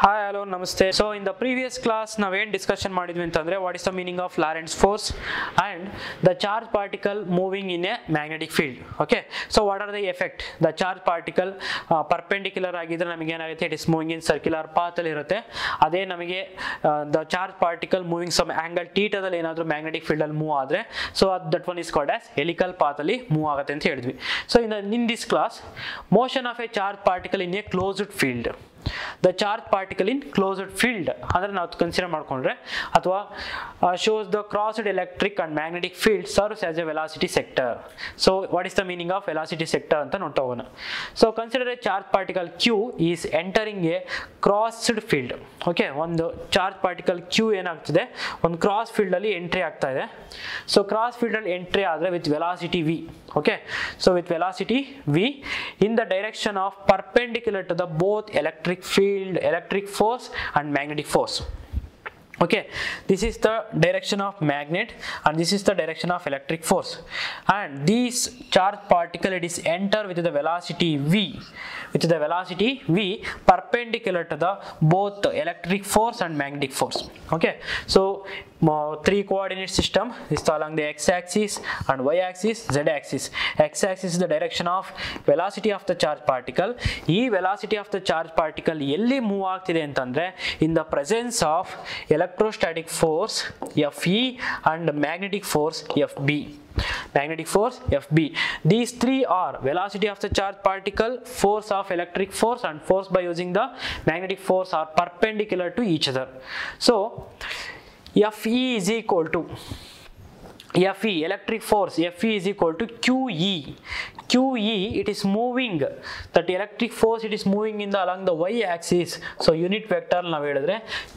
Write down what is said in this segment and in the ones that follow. Hi, hello, namaste. So in the previous class ನಾವು ಏನು discussion ಮಾಡಿದ್ವಿ ಅಂತಂದ್ರೆ what is the meaning of Lorentz force and the charge particle moving in a magnetic field. Okay, so what are the effect? The charge particle perpendicular ಆಗಿದ್ರೆ ನಮಗೆ ಏನಾಗುತ್ತೆ? It is moving in circular path ಅಲ್ಲಿ ಇರುತ್ತೆ. ಅದೇ ನಮಗೆ the charge particle moving some angle theta ದಲ್ಲಿ ಏನಾದರೂ magnetic field ಅಲ್ಲಿ move ಆದ್ರೆ so that one is called as helical path ಅಲ್ಲಿ move ಆಗುತ್ತೆ ಅಂತ ಹೇಳಿದ್ವಿ. So in this class, motion of a charge particle in a closed field. The charge particle in closed field andre now consider madkondre athwa shows the crossed electric and magnetic field serves as a velocity sector. So what is the meaning of velocity sector anta nodta hogona. So consider a charge particle q is entering a crossed field. Okay, one charge particle q enagtide on cross field alli entry aagta ide. So cross field alli entry aadre with velocity v. Okay, so with velocity v in the direction of perpendicular to the both electric field, electric force and magnetic force. Okay, this is the direction of magnet and this is the direction of electric force, and this charge particle it is enter with the velocity v, with the velocity v perpendicular to the both electric force and magnetic force. Okay, so three coordinate system is along the x axis and y axis, z axis. X axis is the direction of velocity of the charge particle. E velocity of the charge particle elli move aagtide antandre in the presence of electrostatic force fe and magnetic force fb. Magnetic force Fb. These three are velocity of the charge particle, force of electric force and force by using the magnetic force are perpendicular to each other. So Fe is equal to Fe, electric force Fe is equal to QE. QE it is moving, that electric force it is moving in the along the y axis. So unit vector na helidre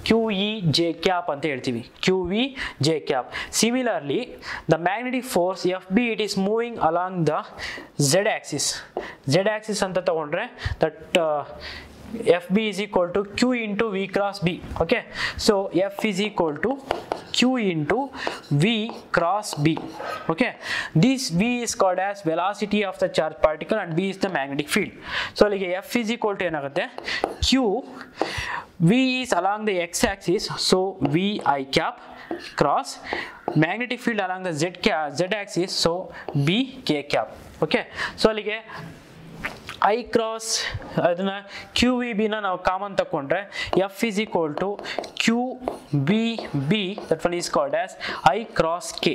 QE j cap anta heltivi, QE j cap. Similarly the magnetic force FB it is moving along the z axis. Z axis anta tagondre that FB is equal to Q into V cross B. Okay, so F is equal to Q into V cross B. Okay, this V is called as velocity of the charge particle and B is the magnetic field. So like F is equal to enagate Q, V is along the x axis, so V I cap cross magnetic field along the z axis, so B K cap. Okay, so like I cross ಅದನ್ನ QVB ನ ನಾವು common ತಕೊಂಡ್ರೆ F is equal to QVB, that one is called as I cross K.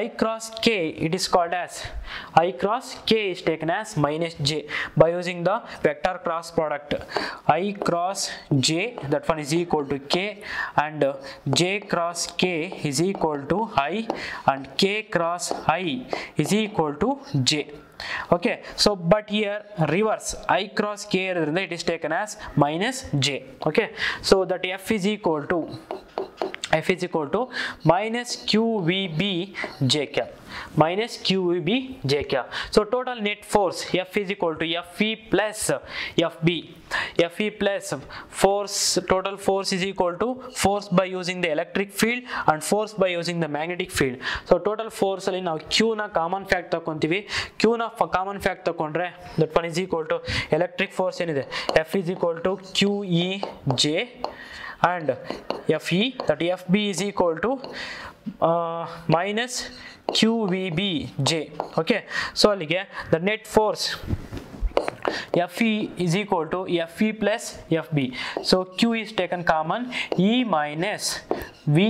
I cross K it is called as I cross K is taken as minus J by using the vector cross product. I cross J that one is equal to K and J cross K is equal to I and K cross I is equal to J. Okay, so but here reverse I cross k iradrinda it is taken as minus j. Okay, so that f is equal to minus qvb j cap, minus qvb j cap. So total net force f is equal to fe plus fb. Fe plus force, total force is equal to force by using the electric field and force by using the magnetic field. So total force alli now q na common factor takontivi. Q na common factor takondre that one is equal to electric force enide f is equal to qe j and fe that fb is equal to minus qvb j. Okay, so allige the net force Fe is equal to Fe plus Fb. So Q is taken common, E minus Vb.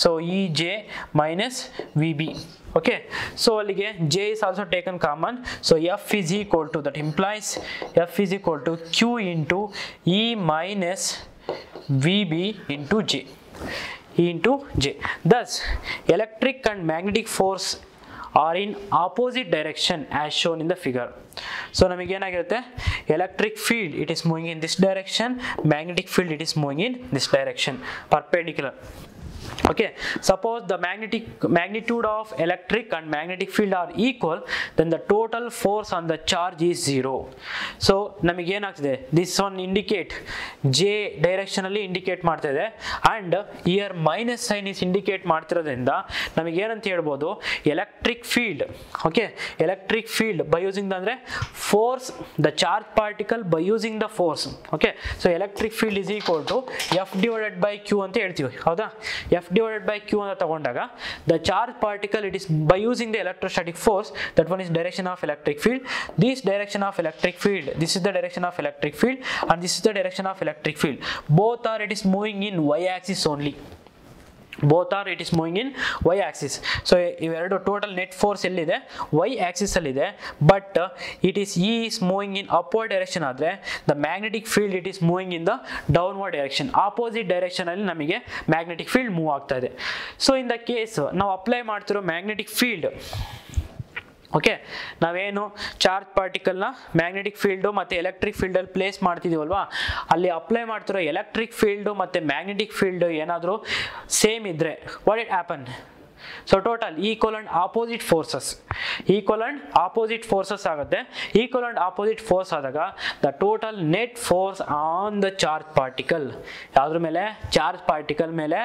So Ej minus Vb. Okay, so again J is also taken common. So F is equal to, that implies F is equal to Q into E minus Vb into J. E into J. Thus, electric and magnetic force are in opposite direction as shown in the figure. So namige enagirutte electric field it is moving in this direction, magnetic field it is moving in this direction perpendicular. Okay, suppose the magnitude of electric and magnetic field are equal, then the total force on the charge is 0. So namige en aagtide, this one indicate J directionally indicate martide, and here minus sign is indicate martirodrinda namige en anta helabodu electric field. Okay, electric field by using the andre force, the charge particle by using the force. Okay, so electric field is equal to F divided by Q anta heltivi, hauda? F divided by Q anta tagondaga, the charge particle, it is by using the electrostatic force, that one is direction of electric field. This direction of electric field, this is the direction of electric field, and this is the direction of electric field. Both are it is moving in y axis only. Both are it is moving in y axis. So iveradu total net force ellide y axis allide, but it is E is moving in upward direction adre, the magnetic field it is moving in the downward direction, opposite direction alli namige magnetic field move aagta ide. So in the case now apply martiro magnetic field. Okay, ನಾವೇನು charge ಪಾರ್ಟಿಕಲ್ನ magnetic field ಮತ್ತು electric ಫೀಲ್ಡಲ್ಲಿ place ಮಾಡ್ತಿದ್ದೀವಲ್ವಾ, ಅಲ್ಲಿ apply ಮಾಡ್ತಿರೋ electric field ಮತ್ತು magnetic field ಏನಾದರೂ same ಇದ್ದರೆ what it happen? So total equal and opposite forces, equal and opposite forces ಆಗುತ್ತೆ. ಈಕ್ವಲ್ ಅಂಡ್ ಆಪೋಸಿಟ್ ಫೋರ್ಸ್ ಆದಾಗ the total net force on the charge particle, ಯಾವುದ್ರ ಮೇಲೆ? Charge particle ಮೇಲೆ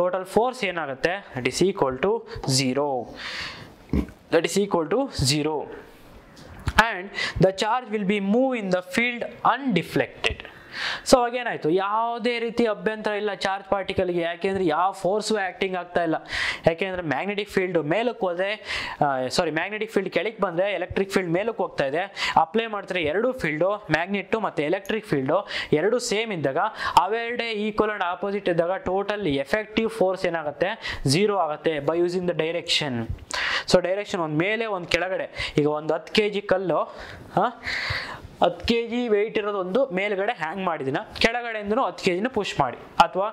total force ಏನಾಗುತ್ತೆ? It is equal to 0. That is equal to 0, and the charge will be moved in the field undeflected. So ಅವಾಗೇನಾಯಿತು, ಯಾವುದೇ ರೀತಿ ಅಭ್ಯಂತರ ಇಲ್ಲ charge ಪಾರ್ಟಿಕಲ್ಗೆ, ಯಾಕೆಂದರೆ ಯಾವ ಫೋರ್ಸು ಆ್ಯಕ್ಟಿಂಗ್ ಆಗ್ತಾ ಇಲ್ಲ. ಯಾಕೆಂದರೆ ಮ್ಯಾಗ್ನೆಟಿಕ್ ಫೀಲ್ಡ್ ಮೇಲಕ್ಕೆ ಹೋದರೆ, ಸಾರಿ ಮ್ಯಾಗ್ನೆಟಿಕ್ ಫೀಲ್ಡ್ ಕೆಳಕ್ಕೆ ಬಂದರೆ ಎಲೆಕ್ಟ್ರಿಕ್ ಫೀಲ್ಡ್ ಮೇಲಕ್ಕೆ ಹೋಗ್ತಾ ಇದೆ. ಅಪ್ಲೈ ಮಾಡ್ತಾರೆ ಎರಡೂ ಫೀಲ್ಡು, ಮ್ಯಾಗ್ನೆಟ್ಟು ಮತ್ತು ಎಲೆಕ್ಟ್ರಿಕ್ ಫೀಲ್ಡು ಎರಡೂ ಸೇಮ್ ಇದ್ದಾಗ, ಅವೆರಡೇ ಈಕ್ವಲ್ ಆ್ಯಂಡ್ ಆಪೋಸಿಟ್ ಇದ್ದಾಗ ಟೋಟಲ್ ಎಫೆಕ್ಟಿವ್ ಫೋರ್ಸ್ ಏನಾಗುತ್ತೆ? 0 ಆಗುತ್ತೆ by using the direction. So direction ಒಂದು ಮೇಲೆ ಒಂದು ಕೆಳಗಡೆ. ಈಗ ಒಂದು 10 kg ಕಲ್ಲು, 10 kg ವೆಯ್ಟ್ ಇರೋದೊಂದು ಮೇಲ್ಗಡೆ ಹ್ಯಾಂಗ್ ಮಾಡಿದಿನ, ಕೆಳಗಡೆಯಿಂದನೂ 10 kg ಪುಷ್ ಮಾಡಿ, ಅಥವಾ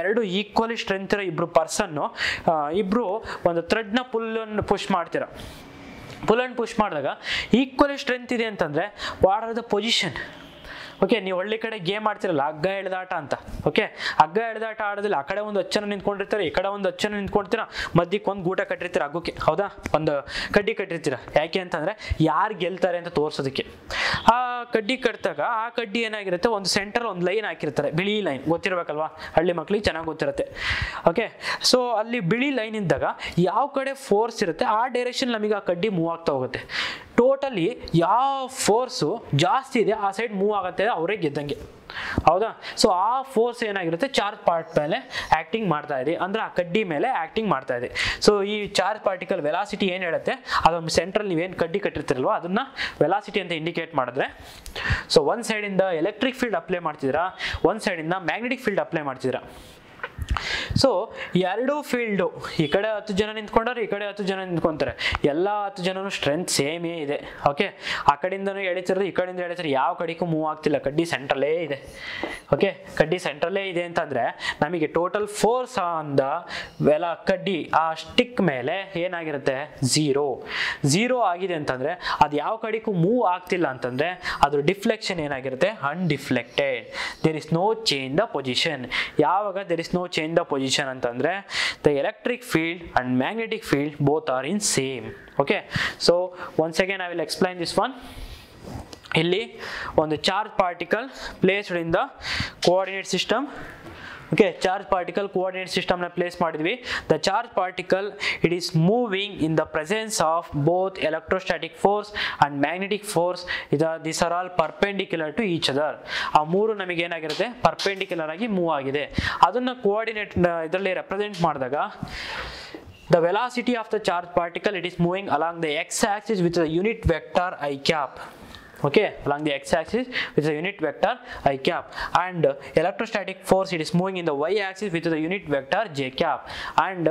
ಎರಡು ಈಕ್ವಲಿ ಸ್ಟ್ರೆಂತ್ ಇರೋ ಇಬ್ಬರು ಪರ್ಸನ್ನು ಇಬ್ಬರು ಒಂದು ಥ್ರೆಡ್ನ ಪುಲ್ಲನ್ನು ಪುಷ್ ಮಾಡ್ತೀರ. ಪುಲ್ ಅಂಡ್ ಪುಷ್ ಮಾಡಿದಾಗ ಈಕ್ವಲಿ ಸ್ಟ್ರೆಂತ್ ಇದೆ ಅಂತಂದರೆ what are the position? Okay, ನೀವು ಹಳ್ಳಿ ಕಡೆ ಗೇಮ್ ಆಡ್ತಿರಲ್ಲ ಹಗ್ಗ ಎಳೆದಾಟ ಅಂತ. ಓಕೆ, ಹಗ್ಗ ಎಳೆದಾಟ ಆಡೋದಿಲ್ಲ, ಆ ಕಡೆ ಒಂದು ಅಚ್ಚನ ನಿಂತ್ಕೊಂಡಿರ್ತಾರೆ, ಈ ಕಡೆ ಒಂದು ಅಚ್ಚನ ನಿಂತ್ಕೊಳ್ತೀರ, ಮಧ್ಯಕ್ಕೆ ಒಂದು ಗೂಟ ಕಟ್ಟಿರ್ತೀರ ಹಗ್ಗಕ್ಕೆ, ಹೌದಾ? ಒಂದು ಕಡ್ಡಿ ಕಟ್ಟಿರ್ತೀರ, ಯಾಕೆ ಅಂತಂದರೆ ಯಾರು ಗೆಲ್ತಾರೆ ಅಂತ ತೋರಿಸೋದಕ್ಕೆ. ಆ ಕಡ್ಡಿ ಕಟ್ಟಿದಾಗ ಆ ಕಡ್ಡಿ ಏನಾಗಿರುತ್ತೆ, ಒಂದು ಸೆಂಟರ್ ಒಂದು ಲೈನ್ ಹಾಕಿರ್ತಾರೆ, ಬಿಳಿ ಲೈನ್, ಗೊತ್ತಿರಬೇಕಲ್ವಾ ಹಳ್ಳಿ ಮಕ್ಕಳಿಗೆ, ಚೆನ್ನಾಗಿ ಗೊತ್ತಿರುತ್ತೆ. ಓಕೆ, ಸೊ ಅಲ್ಲಿ ಬಿಳಿ ಲೈನ್ ಇದ್ದಾಗ ಯಾವ ಕಡೆ ಫೋರ್ಸ್ ಇರುತ್ತೆ ಆ ಡೈರೆಕ್ಷನ್ ನಮಗೆ ಆ ಕಡ್ಡಿ ಮೂವ್ ಆಗ್ತಾ ಹೋಗುತ್ತೆ. ಟೋಟಲಿ ಯಾವ ಫೋರ್ಸು ಜಾಸ್ತಿ ಇದೆ ಆ ಸೈಡ್ ಮೂವ್ ಆಗುತ್ತೆ, ಅವರೇ ಗೆದ್ದಂಗೆ, ಹೌದಾ? ಸೊ ಆ ಫೋರ್ಸ್ ಏನಾಗಿರುತ್ತೆ, ಚಾರ್ಜ್ ಪಾರ್ಟ್ ಮೇಲೆ ಆ್ಯಕ್ಟಿಂಗ್ ಮಾಡ್ತಾ ಇದೆ, ಅಂದರೆ ಆ ಕಡ್ಡಿ ಮೇಲೆ ಆ್ಯಕ್ಟಿಂಗ್ ಮಾಡ್ತಾ ಇದೆ. ಸೊ ಈ ಚಾರ್ಜ್ ಪಾರ್ಟಿಕಲ್ ವೆಲಾಸಿಟಿ ಏನು ಹೇಳುತ್ತೆ, ಅದೊಂದು ಸೆಂಟ್ರಲ್ಲಿ ನೀವೇನು ಕಡ್ಡಿ ಕಟ್ಟಿರ್ತಿರಲ್ವ ಅದನ್ನು ವೆಲಾಸಿಟಿ ಅಂತ ಇಂಡಿಕೇಟ್ ಮಾಡಿದ್ರೆ. ಸೊ ಒಂದು ಸೈಡಿಂದ ಎಲೆಕ್ಟ್ರಿಕ್ ಫೀಲ್ಡ್ ಅಪ್ಲೈ ಮಾಡ್ತಿದ್ದೀರಾ, ಒಂದು ಸೈಡಿಂದ ಮ್ಯಾಗ್ನೆಟಿಕ್ ಫೀಲ್ಡ್ ಅಪ್ಲೈ ಮಾಡ್ತಿದ್ದೀರಾ. ಸೊ ಎರಡೂ ಫೀಲ್ಡು, ಈ ಕಡೆ 10 ಜನ ನಿಂತ್ಕೊಂಡಾರೆ, ಈ ಕಡೆ 10 ಜನ ನಿಂತ್ಕೊಂತಾರೆ, ಎಲ್ಲ 10 ಜನೂ ಸ್ಟ್ರೆಂತ್ ಸೇಮೇ ಇದೆ. ಓಕೆ, ಆ ಕಡೆಯಿಂದನೂ ಎಳಿತಿರೋದು, ಈ ಕಡೆಯಿಂದ ಎಳಿತಾರೆ, ಯಾವ ಕಡೆಗೂ ಮೂವ್ ಆಗ್ತಿಲ್ಲ, ಕಡ್ಡಿ ಸೆಂಟ್ರಲ್ಲೇ ಇದೆ. ಓಕೆ, ಕಡ್ಡಿ ಸೆಂಟ್ರಲ್ಲೇ ಇದೆ ಅಂತಂದರೆ ನಮಗೆ ಟೋಟಲ್ ಫೋರ್ಸ್ ಆನ್ ದ ಕಡ್ಡಿ ಆ ಸ್ಟಿಕ್ ಮೇಲೆ ಏನಾಗಿರುತ್ತೆ? 0 ಆಗಿದೆ ಅಂತಂದರೆ ಅದು ಯಾವ ಕಡೆಗೂ ಮೂವ್ ಆಗ್ತಿಲ್ಲ ಅಂತಂದರೆ ಅದ್ರ ಡಿಫ್ಲೆಕ್ಷನ್ ಏನಾಗಿರುತ್ತೆ? Undeflected. There is no change the position. ಯಾವಾಗ there is no change the position ಅಂತಂದರೆ the electric field and magnetic field both are in same. Okay, so once again I will explain this one. ಇಲ್ಲಿ ಒಂದು charge particle placed in the coordinate system. Okay, charge particle coordinate ಸಿಸ್ಟಮ್ನ place ಮಾಡಿದ್ವಿ. The charge particle it is moving in the presence of both electrostatic force and magnetic force. This are all perpendicular to each other. ಆ ಮೂರು ನಮಗೆ ಏನಾಗಿರುತ್ತೆ? Perpendicular ಆಗಿ move ಆಗಿದೆ. ಅದನ್ನು coordinate ಇದರಲ್ಲಿ ರೆಪ್ರೆಸೆಂಟ್ ಮಾಡಿದಾಗ the velocity of the charge particle, it is moving along the x axis with the unit vector i cap. Okay, along the x axis with the unit vector i cap, and electrostatic force it is moving in the y axis with the unit vector j cap, and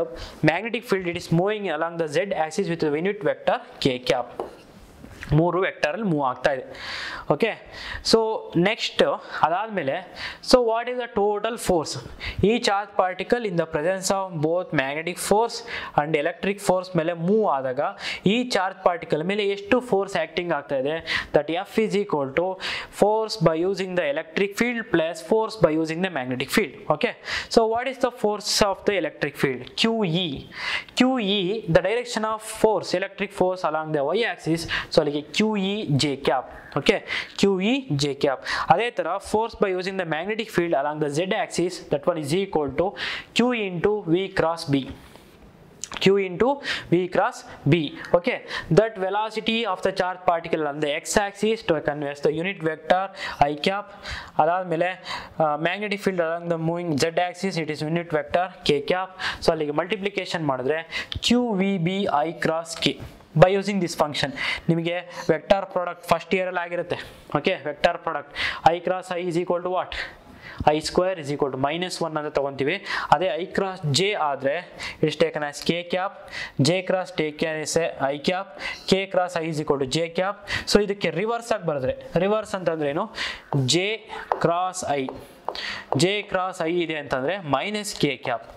magnetic field it is moving along the z axis with the unit vector k cap. ಮೂರು ವೆಕ್ಟರಲ್ಲಿ move ಆಗ್ತಾ ಇದೆ. Okay, so next ಅದಾದಮೇಲೆ so what is the total force? ಈ charge particle in the presence of both magnetic force and electric force ಮೇಲೆ move ಆದಾಗ ಈ charge particle ಮೇಲೆ ಎಷ್ಟು ಫೋರ್ಸ್ ಆಕ್ಟಿಂಗ್ ಆಗ್ತಾ ಇದೆ? That F is equal to force by using the electric field plus force by using the magnetic field. Okay, so what is the force of the electric field? QE. QE, the direction of force, electric force along the y axis, so like QE J cap. Okay, QE J cap. அதே தர force by using the magnetic field along the z axis, that one is equal to Q into V cross B. Q into V cross B. Okay, that velocity of the charge particle on the x axis to conveys the unit vector I cap. Along the magnetic field along the moving z axis, it is unit vector k cap. So like multiplication madidre QVB I cross k. By using this function, ನಿಮಗೆ vector product first ಇಯರಲ್ಲಿ ಆಗಿರುತ್ತೆ. Okay, vector product I cross I is equal to what? I square is equal to -1 ಅಂತ ತಗೊಂತೀವಿ. ಅದೇ I cross J ಆದರೆ it is taken as K cap, J cross taken as I cap, K cross I is equal to J cap. So ಇದಕ್ಕೆ reverse ಆಗಿ ಬರೆದ್ರೆ, reverse ಅಂತಂದ್ರೆ ಏನು? J cross I, J cross I ಇದೆ ಅಂತಂದರೆ minus K cap.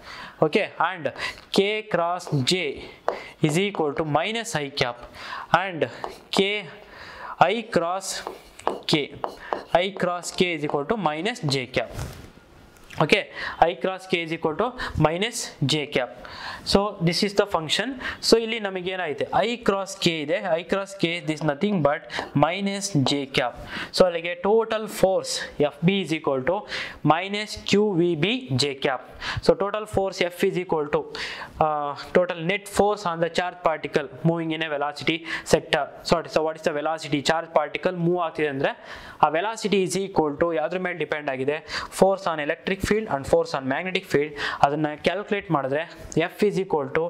Okay, and K cross J is equal to minus I cap, and K I cross K, I cross K is equal to minus J cap. Okay, I cross K is equal to minus J cap. So this is the function. So illi namage ena ide I cross K ide, I cross K is nothing but minus J cap. So allige total force FB is equal to minus QVB J cap. So total force F is equal to total net force on the charge particle moving in a velocity sector. So what is the velocity charge particle move agtide andre, a velocity is equal to yadru mele depend agide, force on electric field and force on magnetic field. Adanna calculate madidre F is equal to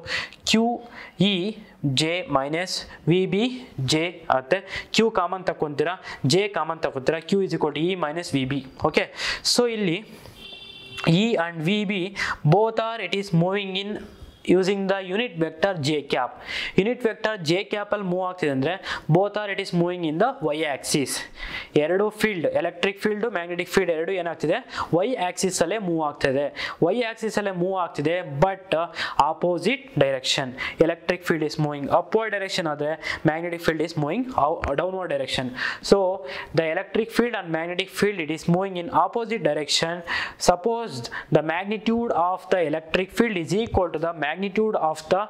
QE J minus VB J at Q common takontira, J common takontira, Q is equal to E minus VB. Okay, so illi E and VB both are, it is moving in using the unit vector J cap. Unit vector J cap al move ಆಗ್ತಿದೆ ಅಂದ್ರೆ both are it is moving in the y axis. ಎರಡು field, electric field, magnetic field ಎರಡು ಏನಾಗ್ತಿದೆ? y axis ಅಲ್ಲೇ move ಆಗ್ತಿದೆ. y axis ಅಲ್ಲೇ move ಆಗ್ತಿದೆ but opposite direction. Electric field is moving upward direction ಆದರೆ magnetic field is moving downward direction. So the electric field and magnetic field it is moving in opposite direction. Suppose the magnitude of the electric field is equal to the magnitude of the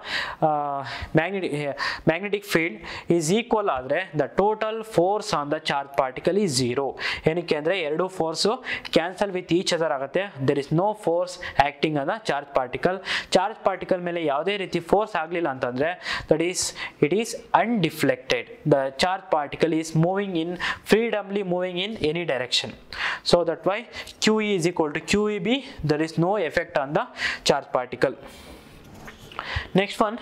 magnetic field is equal ಆದರೆ the total force on the charge particle is zero. ಏನಕ್ಕೆ ಅಂದರೆ ಎರಡು force cancel with each other ಆಗುತ್ತೆ. There is no force acting on the charge particle. Charge particle ಮೇಲೆ ಯಾವುದೇ ರೀತಿ force ಆಗಲಿಲ್ಲ ಅಂತಂದರೆ that is it is undeflected. The charge particle is moving in freedomly, moving in any direction. So that why QE is equal to QEB. There is no effect on the charge particle. Next one,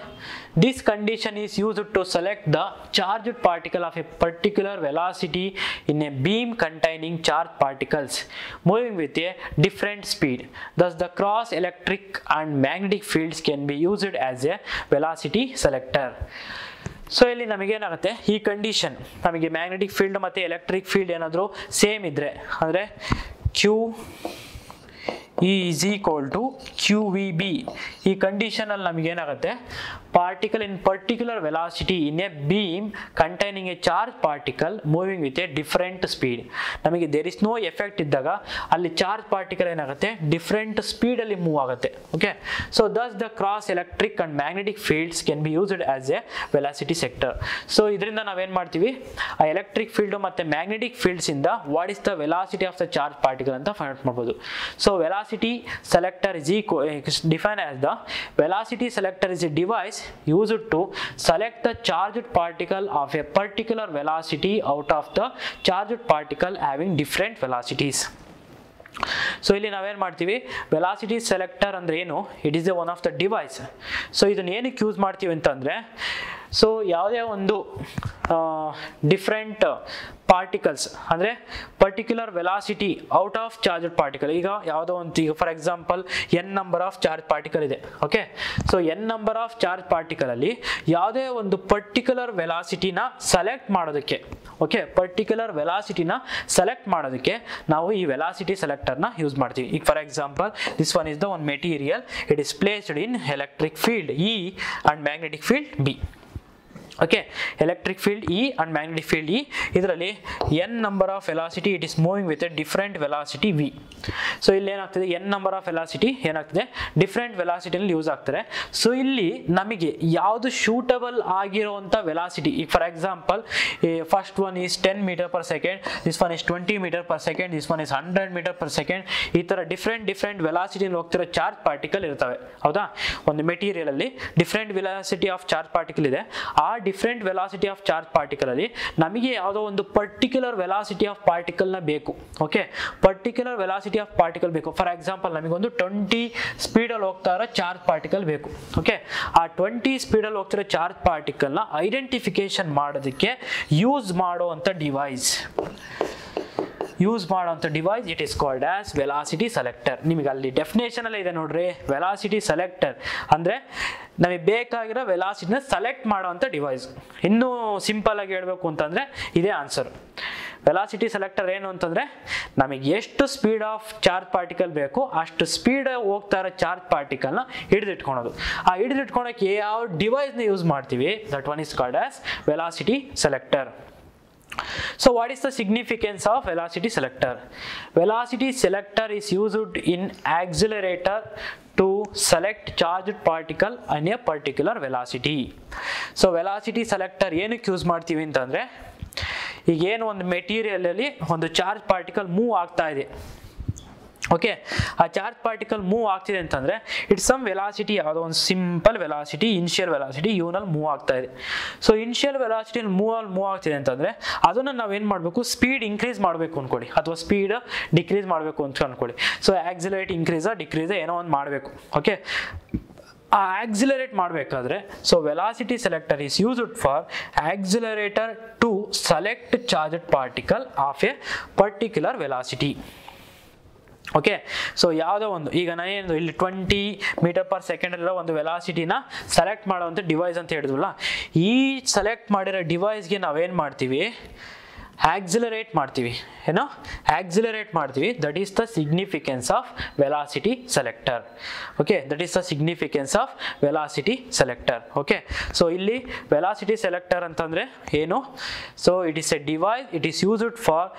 this condition is used to select the charged particle of a particular velocity in a beam containing charged particles moving with a different speed. Thus the cross electric and magnetic fields can be used as a velocity selector. So ಇಲ್ಲಿ ನಮಗೇನಾಗುತ್ತೆ, ಈ condition ನಮಗೆ magnetic field ಮತ್ತು electric field ಏನಾದರೂ same ಇದ್ದರೆ, ಅಂದರೆ QE is equal to QVB, ಈ ಕಂಡೀಷನಲ್ಲಿ ನಮಗೇನಾಗುತ್ತೆ, particle in particular velocity in a beam containing a charge particle moving with a different speed. ನಮಗೆ ದೇರ್ ಇಸ್ ನೋ ಎಫೆಕ್ಟ್ ಇದ್ದಾಗ ಅಲ್ಲಿ ಚಾರ್ಜ್ ಪಾರ್ಟಿಕಲ್ ಏನಾಗುತ್ತೆ, ಡಿಫ್ರೆಂಟ್ ಸ್ಪೀಡಲ್ಲಿ ಮೂವ್ ಆಗುತ್ತೆ. Okay, so thus the cross electric and magnetic fields can be used as a velocity sector. So ಇದರಿಂದ ನಾವೇನು ಮಾಡ್ತೀವಿ, ಆ ಎಲೆಕ್ಟ್ರಿಕ್ ಫೀಲ್ಡು ಮತ್ತು ಮ್ಯಾಗ್ನೆಟಿಕ್ ಫೀಲ್ಡ್ಸಿಂದ what is the velocity of the charge particle ಅಂತ ಫೈಂಡ್ ಔಟ್ ಮಾಡ್ಬೋದು. So velocity selector is define as the velocity selector is a device used to select the charged particle of a particular velocity out of the charged particle having different velocities. So ಇಲ್ಲಿ ನಾವೇನು ಮಾಡ್ತೀವಿ, velocity selector ಅಂದರೆ ಏನು, it is a one of the device. So ಇದನ್ನು ಏನಕ್ಕೆ use ಮಾಡ್ತೀವಿ ಅಂತಂದರೆ So ಯಾವುದೇ ಒಂದು ಡಿಫರೆಂಟ್ ಪಾರ್ಟಿಕಲ್ಸ್ ಅಂದ್ರೆ particular velocity out of charged particle, ಈಗ ಯಾವುದೋ ಒಂದು ಈಗ for example n number of charge particle ಇದೆ. Okay, so n number of charge particle ಅಲ್ಲಿ ಯಾವುದೇ ಒಂದು ಪರ್ಟಿಕ್ಯುಲರ್ ವೆಲಾಸಿಟಿನ ಸೆಲೆಕ್ಟ್ ಮಾಡೋದಕ್ಕೆ, ಓಕೆ ಪರ್ಟಿಕ್ಯುಲರ್ ವೆಲಾಸಿಟಿನ ಸೆಲೆಕ್ಟ್ ಮಾಡೋದಕ್ಕೆ ನಾವು ಈ ವೆಲಾಸಿಟಿ ಸೆಲೆಕ್ಟರ್ನ ಯೂಸ್ ಮಾಡ್ತೀವಿ. ಈಗ for example this one is the one material, it is placed in electric field E and magnetic field B. Okay, electric field E and magnetic field E, ಇದರಲ್ಲಿ n number of velocity it is moving with a different velocity V. So ಇಲ್ಲಿ ಏನಾಗ್ತದೆ, n number of velocity ಏನಾಗ್ತದೆ different ವೆಲಾಸಿಟಿನಲ್ಲಿ use ಆಗ್ತಾರೆ. So ಇಲ್ಲಿ ನಮಗೆ ಯಾವುದು suitable ಆಗಿರೋವಂಥ ವೆಲಾಸಿಟಿ, ಈಗ for example first one is 10 metre per second, this one is 20 metre per second, this one is 100 metre per second, ಈ ಥರ ಡಿಫ್ರೆಂಟ್ ವೆಲಾಸಿಟಿಯಲ್ಲಿ ಹೋಗ್ತಿರೋ ಚಾರ್ಜ್ ಪಾರ್ಟಿಕಲ್ ಇರ್ತವೆ. ಹೌದಾ, ಒಂದು ಮೆಟೀರಿಯಲಲ್ಲಿ different velocity of charge particle ಇದೆ. ಆ different velocity of charge particle ಅಲ್ಲಿ ನಮಗೆ ಯಾವುದೋ ಒಂದು ಪರ್ಟಿಕ್ಯುಲರ್ ವೆಲಾಸಿಟಿ ಆಫ್ ಪಾರ್ಟಿಕಲ್ ನ ಬೇಕು. Okay, particular velocity of particle ಬೇಕು. ಫಾರ್ ಎಕ್ಸಾಂಪಲ್ ನಮಗೊಂದು 20 ಸ್ಪೀಡಲ್ಲಿ ಹೋಗ್ತಾ ಇರೋ ಚಾರ್ಜ್ ಪಾರ್ಟಿಕಲ್ ಬೇಕು. ಓಕೆ, ಆ 20 ಸ್ಪೀಡಲ್ಲಿ ಹೋಗ್ತಿರೋ ಚಾರ್ಜ್ ಪಾರ್ಟಿಕಲ್ ನ ಐಡೆಂಟಿಫಿಕೇಶನ್ ಮಾಡೋದಕ್ಕೆ ಯೂಸ್ ಮಾಡುವಂಥ device it is called as velocity selector. ನಿಮಗೆ ಅಲ್ಲಿ ಡೆಫಿನೇಷನಲ್ಲೇ ಇದೆ ನೋಡ್ರಿ, ವೆಲಾಸಿಟಿ ಸೆಲೆಕ್ಟರ್ ಅಂದರೆ ನಮಗೆ ಬೇಕಾಗಿರೋ ವೆಲಾಸಿಟಿನ ಸೆಲೆಕ್ಟ್ ಮಾಡೋವಂಥ ಡಿವೈಸ್. ಇನ್ನೂ ಸಿಂಪಲ್ ಆಗಿ ಹೇಳಬೇಕು ಅಂತಂದರೆ ಇದೇ ಆನ್ಸರ್. ವೆಲಾಸಿಟಿ ಸೆಲೆಕ್ಟರ್ ಏನು ಅಂತಂದರೆ ನಮಗೆ ಎಷ್ಟು ಸ್ಪೀಡ್ ಆಫ್ ಚಾರ್ಜ್ ಪಾರ್ಟಿಕಲ್ ಬೇಕು ಅಷ್ಟು ಸ್ಪೀಡ್ ಹೋಗ್ತಾ ಇರೋ ಚಾರ್ಜ್ ಪಾರ್ಟಿಕಲ್ನ ಹಿಡಿದಿಟ್ಕೊಳೋದು. ಆ ಹಿಡಿದಿಟ್ಕೊಳಕ್ಕೆ ಯಾವ ಡಿವೈಸ್ನ ಯೂಸ್ ಮಾಡ್ತೀವಿ, that one is called as velocity selector. So what is the significance of velocity selector? Velocity selector is used in accelerator to select charged particle in a particular velocity. So velocity selector ಏನಕ್ಕೆ use ಮಾಡ್ತೀವಿ ಅಂತಂದ್ರೆ, ಈಗ ಏನು ಒಂದು material ಅಲ್ಲಿ ಒಂದು charge particle move ಆಗ್ತಾ ಇದೆ. ಓಕೆ, ಆ ಚಾರ್ಜ್ ಪಾರ್ಟಿಕಲ್ ಮೂವ್ ಆಗ್ತಿದೆ ಅಂತಂದರೆ ಇಟ್ಸ್ ಸಮ್ ವೆಲಾಸಿಟಿ, ಯಾವುದೋ ಒಂದು ಸಿಂಪಲ್ ವೆಲಾಸಿಟಿ ಇನಿಷಿಯಲ್ ವೆಲಾಸಿಟಿ ಯೂನಲ್ಲಿ ಮೂವ್ ಆಗ್ತಾ ಇದೆ. ಸೊ ಇನಿಷಿಯಲ್ ವೆಲಾಸಿಟಿಯಲ್ಲಿ ಮೂವ್ ಆಗ್ತಿದೆ ಅಂತಂದರೆ ಅದನ್ನು ನಾವೇನು ಮಾಡಬೇಕು, ಸ್ಪೀಡ್ ಇನ್ಕ್ರೀಸ್ ಮಾಡಬೇಕು ಅಂದ್ಕೊಳ್ಳಿ ಅಥವಾ ಸ್ಪೀಡ್ ಡಿಕ್ರೀಸ್ ಮಾಡಬೇಕು ಅಂತ ಅಂದ್ಕೊಳ್ಳಿ. ಸೊ ಆಕ್ಸಿಲರೇಟ್ ಇನ್ಕ್ರೀಸಾ ಡಿಕ್ರೀಸಾ ಏನೋ ಒಂದು ಮಾಡಬೇಕು. ಓಕೆ, ಆ ಆಕ್ಸಿಲರೇಟ್ ಮಾಡಬೇಕಾದ್ರೆ so velocity selector is used for accelerator to select charged particle of a particular velocity. Okay, so ಯಾವುದೋ ಒಂದು ಈಗ ನಾನೇನು ಇಲ್ಲಿ 20 ಮೀಟರ್ ಪರ್ ಸೆಕೆಂಡ್ ಇರೋ ಒಂದು ವೆಲಾಸಿಟಿನ ಸೆಲೆಕ್ಟ್ ಮಾಡೋವಂಥ ಡಿವೈಸ್ ಅಂತ ಹೇಳಿದ್ವಲ್ಲ, ಈ ಸೆಲೆಕ್ಟ್ ಮಾಡಿರೋ ಡಿವೈಸ್ಗೆ ನಾವೇನು ಮಾಡ್ತೀವಿ, ಆಕ್ಸಿಲರೇಟ್ ಮಾಡ್ತೀವಿ. ಏನೋ ಆಕ್ಸಿಲರೇಟ್ ಮಾಡ್ತೀವಿ, that is the significance of velocity selector. Okay, that is the significance of velocity selector. Okay, so ಇಲ್ಲಿ ವೆಲಾಸಿಟಿ ಸೆಲೆಕ್ಟರ್ ಅಂತಂದರೆ ಏನು, so it is a device it is used for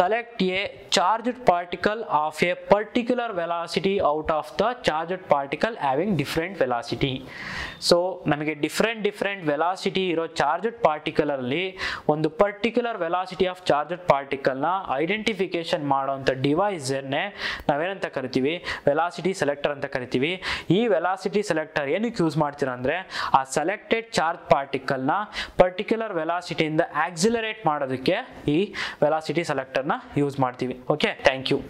select a charged particle of a particular velocity out of the charged particle having different velocity. So ನಮಗೆ different velocity ಇರೋ charged ಪಾರ್ಟಿಕಲಲ್ಲಿ ಒಂದು particular velocity of charged particle ನ identification ಮಾಡುವಂತ device ನಾವೇನಂತ ಕರಿತೀವಿ, velocity selector ಅಂತ ಕರಿತೀವಿ. ಈ ವೆಲಾಸಿಟಿ ಸೆಲೆಕ್ಟರ್ ಏನಕ್ಕೆ ಯೂಸ್ ಮಾಡ್ತೀರಾ ಅಂದ್ರೆ, ಆ ಸೆಲೆಕ್ಟೆಡ್ ಚಾರ್ಜ್ ಪಾರ್ಟಿಕಲ್ ನ ಪರ್ಟಿಕ್ಯುಲರ್ ವೆಲಾಸಿಟಿಯಿಂದ ಆಕ್ಸಿಲರೇಟ್ ಮಾಡೋದಕ್ಕೆ ಈ ವೆಲಾಸಿಟಿ ಸೆಲೆಕ್ಟರ್ ನ ಯೂಸ್ ಮಾಡ್ತೀವಿ. Okay, thank you.